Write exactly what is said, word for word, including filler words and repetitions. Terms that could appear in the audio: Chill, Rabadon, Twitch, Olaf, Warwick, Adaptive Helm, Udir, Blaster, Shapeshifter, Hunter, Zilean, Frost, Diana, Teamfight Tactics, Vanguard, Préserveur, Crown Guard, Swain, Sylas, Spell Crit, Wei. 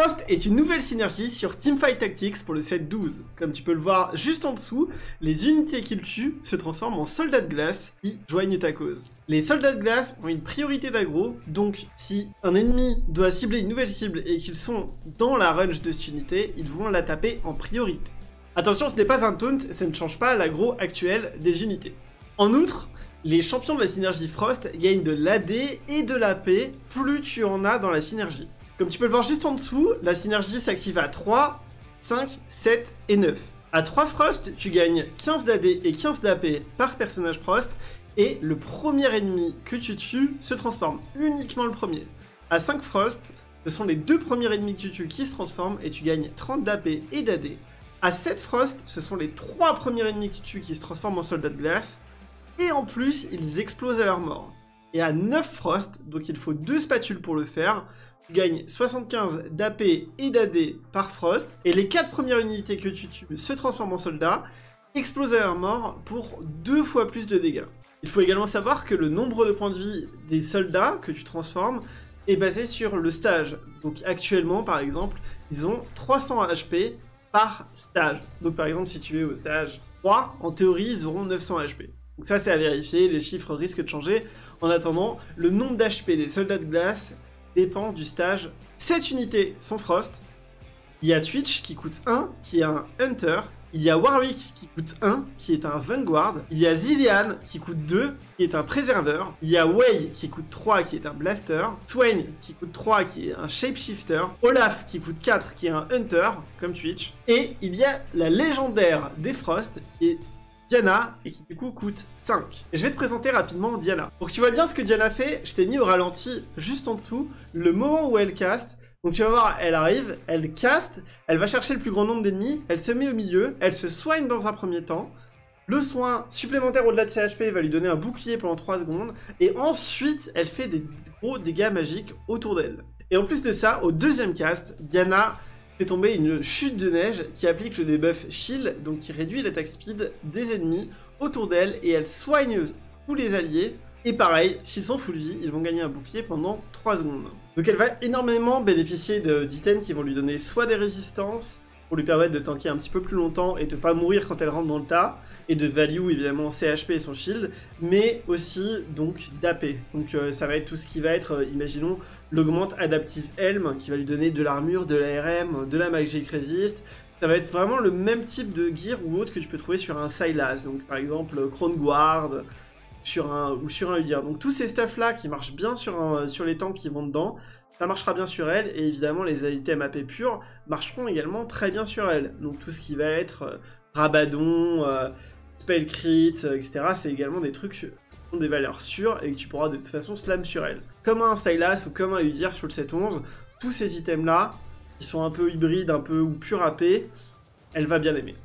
Frost est une nouvelle synergie sur Teamfight Tactics pour le set douze. Comme tu peux le voir juste en dessous, les unités qu'il tue se transforment en soldats de glace qui joignent ta cause. Les soldats de glace ont une priorité d'aggro, donc si un ennemi doit cibler une nouvelle cible et qu'ils sont dans la range de cette unité, ils vont la taper en priorité. Attention, ce n'est pas un taunt, ça ne change pas l'aggro actuel des unités. En outre, les champions de la synergie Frost gagnent de l'A D et de l'A P, plus tu en as dans la synergie. Comme tu peux le voir juste en dessous, la synergie s'active à trois, cinq, sept et neuf. À trois Frost, tu gagnes quinze d'A D et quinze d'A P par personnage Frost, et le premier ennemi que tu tues se transforme, uniquement le premier. À cinq Frost, ce sont les deux premiers ennemis que tu tues qui se transforment, et tu gagnes trente d'A P et d'A D. À sept Frost, ce sont les trois premiers ennemis que tu tues qui se transforment en soldats de glace, et en plus, ils explosent à leur mort. Et à neuf Frost, donc il faut deux spatules pour le faire, tu gagnes soixante-quinze d'A P et d'A D par Frost, et les quatre premières unités que tu tues se transforment en soldats, explosent à leur mort pour deux fois plus de dégâts. Il faut également savoir que le nombre de points de vie des soldats que tu transformes est basé sur le stage. Donc actuellement, par exemple, ils ont trois cents H P par stage. Donc par exemple, si tu es au stage trois, en théorie, ils auront neuf cents H P. Donc ça, c'est à vérifier, les chiffres risquent de changer. En attendant, le nombre d'H P des soldats de glace dépend du stage. sept unités sont Frost. Il y a Twitch qui coûte un, qui est un Hunter. Il y a Warwick qui coûte un, qui est un Vanguard. Il y a Zilean qui coûte deux, qui est un Préserveur. Il y a Wei qui coûte trois, qui est un Blaster. Swain qui coûte trois, qui est un Shapeshifter. Olaf qui coûte quatre, qui est un Hunter, comme Twitch. Et il y a la légendaire des Frost, qui est Diana, et qui du coup coûte cinq. Et je vais te présenter rapidement Diana. Pour que tu vois bien ce que Diana fait, je t'ai mis au ralenti, juste en dessous, le moment où elle caste. Donc tu vas voir, elle arrive, elle caste, elle va chercher le plus grand nombre d'ennemis, elle se met au milieu, elle se soigne dans un premier temps. Le soin supplémentaire au-delà de ses H P va lui donner un bouclier pendant trois secondes, et ensuite elle fait des gros dégâts magiques autour d'elle. Et en plus de ça, au deuxième cast, Diana fait tomber une chute de neige qui applique le debuff Chill, donc qui réduit l'attaque speed des ennemis autour d'elle, et elle soigne tous les alliés. Et pareil, s'ils sont full vie, ils vont gagner un bouclier pendant trois secondes. Donc elle va énormément bénéficier d'items qui vont lui donner soit des résistances, pour lui permettre de tanker un petit peu plus longtemps et de ne pas mourir quand elle rentre dans le tas, et de value évidemment ses H P et son shield, mais aussi donc d'A P. Donc euh, ça va être tout ce qui va être, euh, imaginons, l'augmente Adaptive Helm, qui va lui donner de l'armure, de l'A R M, de la Magic Resist. Ça va être vraiment le même type de gear ou autre que tu peux trouver sur un Sylas, donc par exemple Crown Guard, sur un, ou sur un Udir. Donc tous ces stuff là qui marchent bien sur, un, sur les tanks qui vont dedans, ça marchera bien sur elle, et évidemment les items A P purs marcheront également très bien sur elle. Donc tout ce qui va être euh, Rabadon, euh, Spell Crit, euh, et cetera, c'est également des trucs qui ont des valeurs sûres et que tu pourras de toute façon slam sur elle. Comme un Sylas ou comme un Udir sur le sept onze, tous ces items là, qui sont un peu hybrides, un peu ou pur A P, elle va bien aimer.